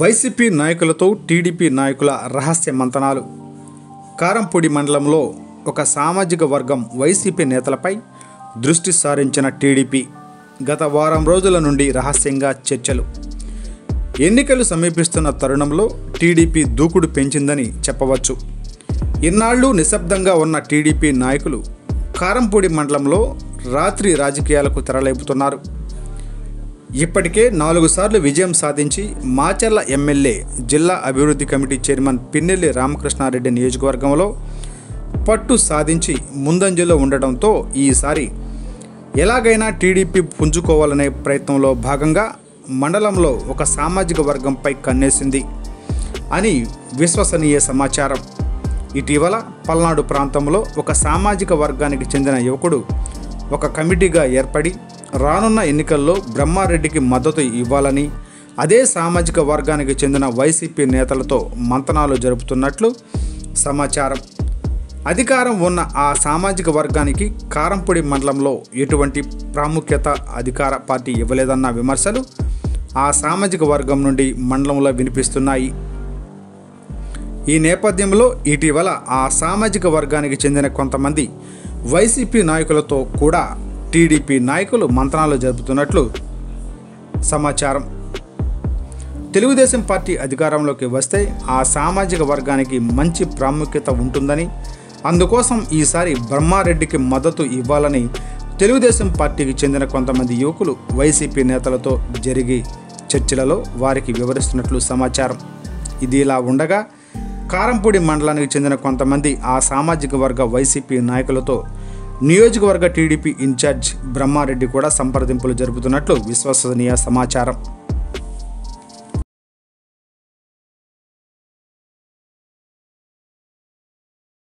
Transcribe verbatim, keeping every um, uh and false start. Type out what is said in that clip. YCP నాయకులతో TDP నాయకుల రహస్య మంతనాలు. కారంపూడి మండలంలో ఒక సామాజిక వర్గం వైసీపీ నేతలపై దృష్టి సారించిన టీడీపీ గత వారం రోజుల నుండి రహస్యంగా చర్చలు. ఎన్నికలు సమీపిస్తున్న తరుణంలో టీడీపీ దూకుడు పెంచిందని చెప్పవచ్చు. ఇన్నాళ్లు నిశ్శబ్దంగా ఉన్న టీడీపీ నాయకులు కారంపూడి మండలంలో రాత్రి రాజకీయాలకు తెరలేపుతున్నారు. ఇప్పటికే నాలుగు సార్లు విజయం సాధించి మాచర్ల ఎమ్మెల్యే, జిల్లా అభివృద్ధి కమిటీ చైర్మన్ పిన్నెల్లి రామకృష్ణారెడ్డి నియోజకవర్గంలో పట్టు సాధించి ముందంజలో ఉండడంతో ఈసారి ఎలాగైనా టీడీపీ పుంజుకోవాలనే ప్రయత్నంలో భాగంగా మండలంలో ఒక సామాజిక వర్గంపై కన్నేసింది అని విశ్వసనీయ సమాచారం. ఇటీవల పల్నాడు ప్రాంతంలో ఒక సామాజిక వర్గానికి చెందిన యువకుడు ఒక కమిటీగా ఏర్పడి రానున్న ఎన్నికల్లో బ్రహ్మారెడ్డికి మద్దతు ఇవ్వాలని అదే సామాజిక వర్గానికి చెందిన వైసీపీ నేతలతో మంతనాలు జరుపుతున్నట్లు సమాచారం. అధికారం ఉన్న ఆ సామాజిక వర్గానికి కారంపూడి మండలంలో ఎటువంటి ప్రాముఖ్యత అధికార పార్టీ ఇవ్వలేదన్న విమర్శలు ఆ సామాజిక వర్గం నుండి మండలంలో వినిపిస్తున్నాయి. ఈ నేపథ్యంలో ఇటీవల ఆ సామాజిక వర్గానికి చెందిన కొంతమంది వైసీపీ నాయకులతో కూడా టీడీపీ నాయకులు మంతనాలు జరుపుతున్నట్లు సమాచారం. తెలుగుదేశం పార్టీ అధికారంలోకి వస్తే ఆ సామాజిక వర్గానికి మంచి ప్రాముఖ్యత ఉంటుందని, అందుకోసం ఈసారి బ్రహ్మారెడ్డికి మద్దతు ఇవ్వాలని తెలుగుదేశం పార్టీకి చెందిన కొంతమంది యువకులు వైసీపీ నేతలతో జరిగే చర్చలలో వారికి వివరిస్తున్నట్లు సమాచారం. ఇది ఇలా ఉండగా కారంపూడి మండలానికి చెందిన కొంతమంది ఆ సామాజిక వర్గ వైసీపీ నాయకులతో నియోజకవర్గ టీడీపీ ఇన్ఛార్జ్ బ్రహ్మారెడ్డి కూడా సంప్రదింపులు జరుపుతున్నట్లు విశ్వసనీయ సమాచారం.